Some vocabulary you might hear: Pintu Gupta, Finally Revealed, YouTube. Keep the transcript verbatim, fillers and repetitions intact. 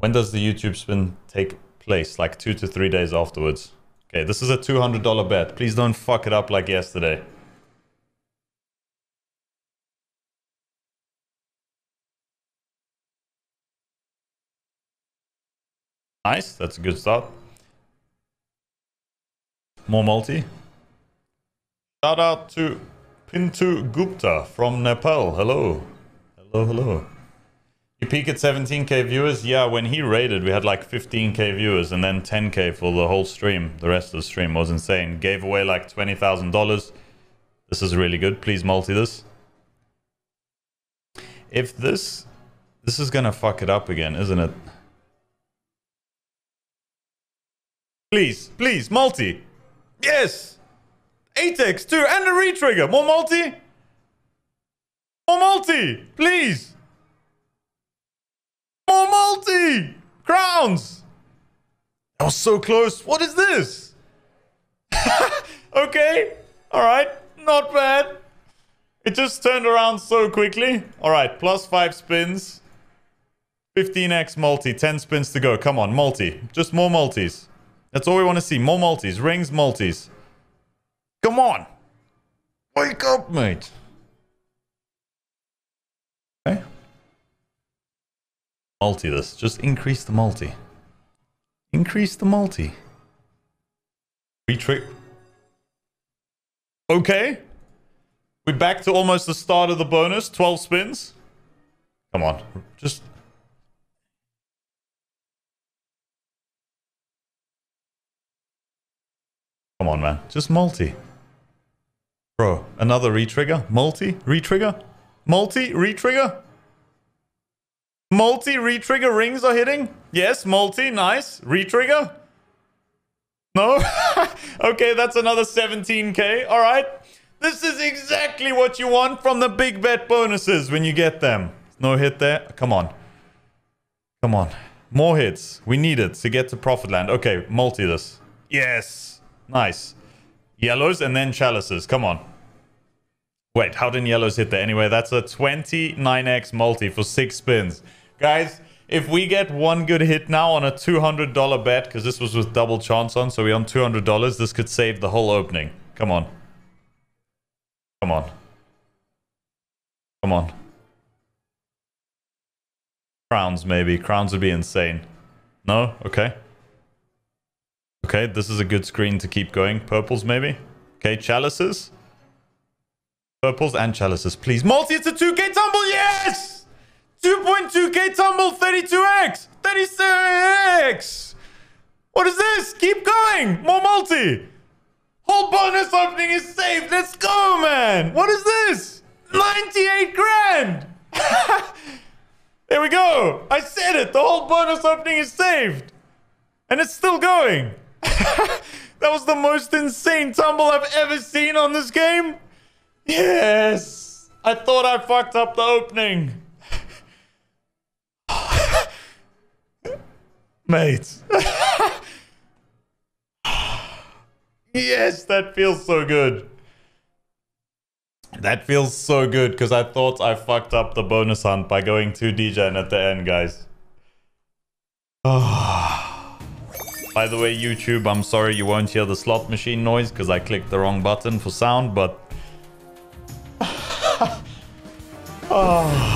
When does the YouTube spin take place? Like two to three days afterwards. Okay, this is a two hundred dollar bet. Please don't fuck it up like yesterday. Nice, that's a good start. More multi. Shout out to Pintu Gupta from Nepal. Hello. Hello, hello. You peak at seventeen K viewers? Yeah, when he raided, we had like fifteen K viewers and then ten K for the whole stream. The rest of the stream was insane. Gave away like twenty thousand dollars. This is really good. Please multi this. If this... This is gonna fuck it up again, isn't it? Please, please, multi. Yes! eight X, two, and a retrigger. More multi. More multi, please. More multi. Crowns. That was so close. What is this? Okay. All right. Not bad. It just turned around so quickly. All right. Plus five spins. fifteen X multi. ten spins to go. Come on, multi. Just more multis. That's all we want to see. More multis. Rings, multis. Come on. Wake up, mate. Okay. Multi this. Just increase the multi. Increase the multi. Retrick. Okay. We're back to almost the start of the bonus. twelve spins. Come on. Just... Come on, man. Just multi. Bro, another retrigger. Multi, retrigger. Multi, retrigger. Multi, retrigger. Rings are hitting. Yes, multi. Nice. Retrigger. No? Okay, that's another seventeen K. All right. This is exactly what you want from the big bet bonuses when you get them. No hit there. Come on. Come on. More hits. We need it to get to profit land. Okay, multi this. Yes. Nice. Yellows and then chalices. Come on. Wait, how didn't yellows hit there? Anyway, that's a twenty-nine X multi for six spins. Guys, if we get one good hit now on a two hundred dollar bet, because this was with double chance on, so we on two hundred dollars, this could save the whole opening. Come on. Come on. Come on. Crowns, maybe. Crowns would be insane. No? Okay. Okay, this is a good screen to keep going. Purples, maybe. Okay, chalices. Purples and chalices, please. Multi, it's a two K tumble. Yes! two point two K tumble, thirty-two X. thirty-six X. What is this? Keep going. More multi. Whole bonus opening is saved. Let's go, man. What is this? ninety-eight grand. There we go. I said it. The whole bonus opening is saved. And it's still going. That was the most insane tumble I've ever seen on this game. Yes. I thought I fucked up the opening. Mate. Yes, that feels so good. That feels so good because I thought I fucked up the bonus hunt by going too D J at the end, guys. Oh. By the way, YouTube, I'm sorry you won't hear the slot machine noise because I clicked the wrong button for sound, but... oh.